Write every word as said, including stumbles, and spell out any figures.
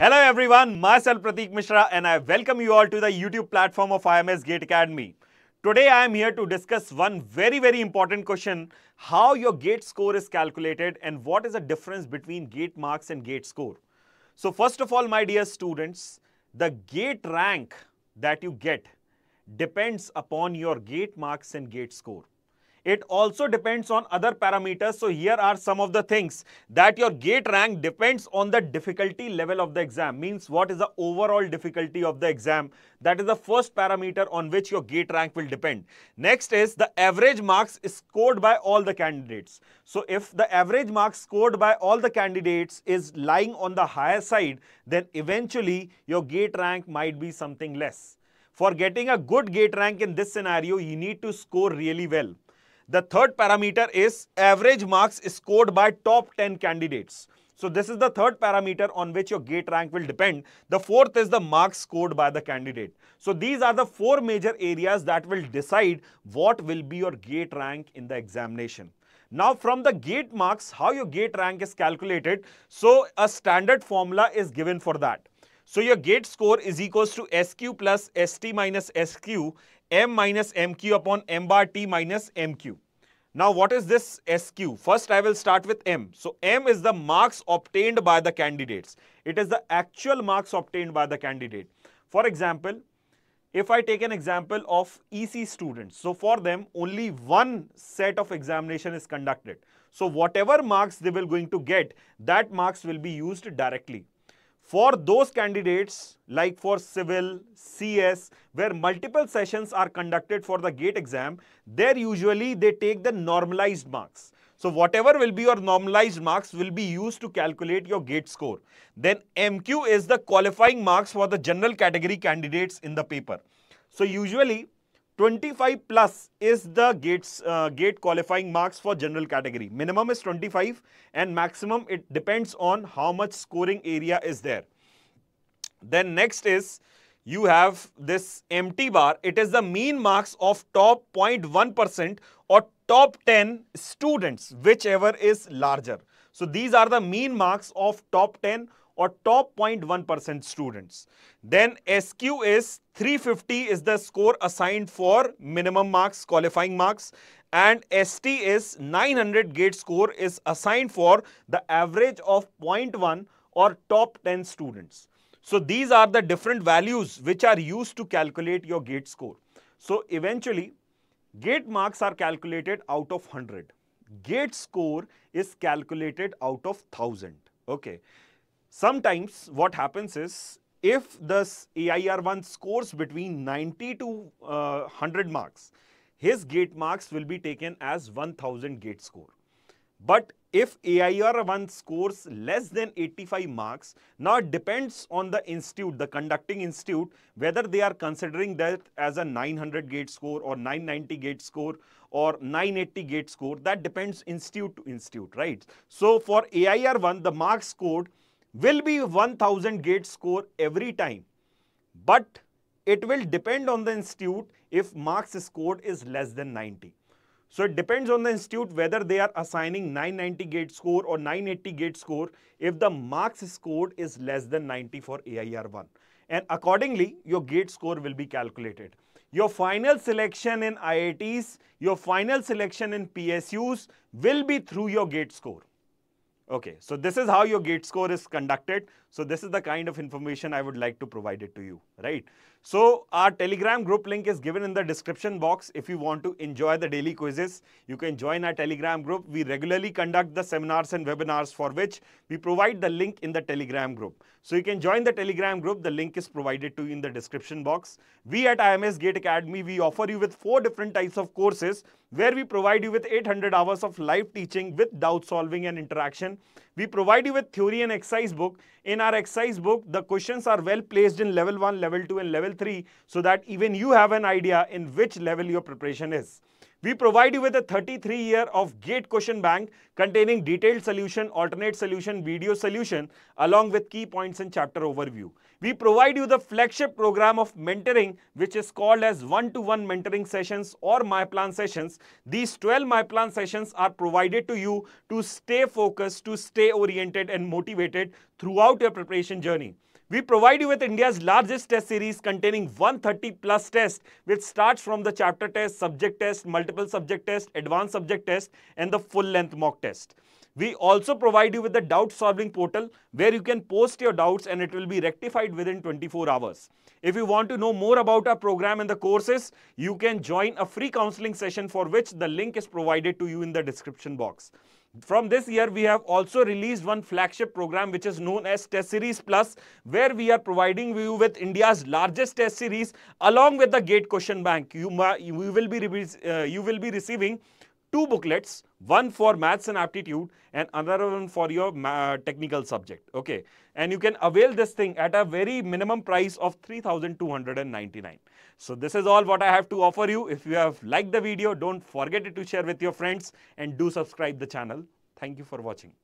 Hello everyone, myself Prateek Mishra and I welcome you all to the YouTube platform of I M S GATE Academy. Today I am here to discuss one very very important question, how your GATE score is calculated and what is the difference between GATE marks and GATE score. So first of all my dear students, the GATE rank that you get depends upon your GATE marks and GATE score. It also depends on other parameters. So here are some of the things that your GATE rank depends on the difficulty level of the exam. Means what is the overall difficulty of the exam. That is the first parameter on which your GATE rank will depend. Next is the average marks scored by all the candidates. So if the average marks scored by all the candidates is lying on the higher side, then eventually your GATE rank might be something less. For getting a good GATE rank in this scenario, you need to score really well. The third parameter is average marks scored by top ten candidates. So this is the third parameter on which your GATE rank will depend. The fourth is the marks scored by the candidate. So these are the four major areas that will decide what will be your GATE rank in the examination. Now from the GATE marks, how your GATE rank is calculated. So a standard formula is given for that. So your GATE score is equals to S Q plus S T minus S Q, M minus M Q upon M bar T minus M Q. Now what is this S Q? First I will start with M. So M is the marks obtained by the candidates. It is the actual marks obtained by the candidate. For example, if I take an example of E C students. So for them only one set of examination is conducted. So whatever marks they will going to get, that marks will be used directly. For those candidates like for civil, C S, where multiple sessions are conducted for the GATE exam, there usually they take the normalized marks. So whatever will be your normalized marks will be used to calculate your GATE score. Then M Q is the qualifying marks for the general category candidates in the paper. So usually twenty-five plus is the GATE's, uh, GATE qualifying marks for general category. Minimum is twenty-five and maximum it depends on how much scoring area is there. Then next is you have this M T bar. It is the mean marks of top zero point one percent or top ten students, whichever is larger. So these are the mean marks of top ten or top zero point one percent students. Then S Q is three fifty is the score assigned for minimum marks, qualifying marks, and S T is nine hundred GATE score is assigned for the average of zero point one or top ten students. So these are the different values which are used to calculate your GATE score. So eventually GATE marks are calculated out of one hundred. GATE score is calculated out of one thousand. Okay. Sometimes what happens is, if this A I R one scores between ninety to uh, one hundred marks, his GATE marks will be taken as one thousand GATE score. But if A I R one scores less than eighty-five marks, now it depends on the institute, the conducting institute, whether they are considering that as a nine hundred GATE score or nine ninety GATE score or nine eighty GATE score. That depends institute to institute, right? So for A I R one, the marks scored will be one thousand GATE score every time, but it will depend on the institute if marks scored is less than ninety. So it depends on the institute whether they are assigning nine ninety GATE score or nine eighty GATE score if the marks scored is less than ninety for A I R one, and accordingly your GATE score will be calculated. Your final selection in I I Ts, your final selection in P S Us will be through your GATE score. Okay, so this is how your GATE score is conducted. So this is the kind of information I would like to provide it to you, right? So our Telegram group link is given in the description box. If you want to enjoy the daily quizzes, you can join our Telegram group. We regularly conduct the seminars and webinars for which we provide the link in the Telegram group. So you can join the Telegram group. The link is provided to you in the description box. We at I M S GATE Academy, we offer you with four different types of courses where we provide you with eight hundred hours of live teaching with doubt solving and interaction. We provide you with theory and exercise book. In our exercise book, the questions are well placed in level one, level two and level three so that even you have an idea in which level your preparation is. We provide you with a thirty-three year of GATE question bank containing detailed solution, alternate solution, video solution along with key points and chapter overview. We provide you the flagship program of mentoring, which is called as one-to-one mentoring sessions or MyPlan sessions. These twelve MyPlan sessions are provided to you to stay focused, to stay oriented and motivated throughout your preparation journey. We provide you with India's largest test series containing one hundred thirty plus tests, which starts from the chapter test, subject test, multiple subject test, advanced subject test and the full-length mock test. We also provide you with the doubt solving portal where you can post your doubts and it will be rectified within twenty-four hours. If you want to know more about our program and the courses, you can join a free counseling session for which the link is provided to you in the description box. From this year, we have also released one flagship program which is known as Test Series Plus, where we are providing you with India's largest test series along with the GATE question bank. You, you, will, be, uh, you will be receiving two booklets, one for maths and aptitude and another one for your technical subject. Okay, and you can avail this thing at a very minimum price of three thousand two hundred ninety-nine. So this is all what I have to offer you. If you have liked the video, don't forget it to share with your friends and do subscribe the channel. Thank you for watching.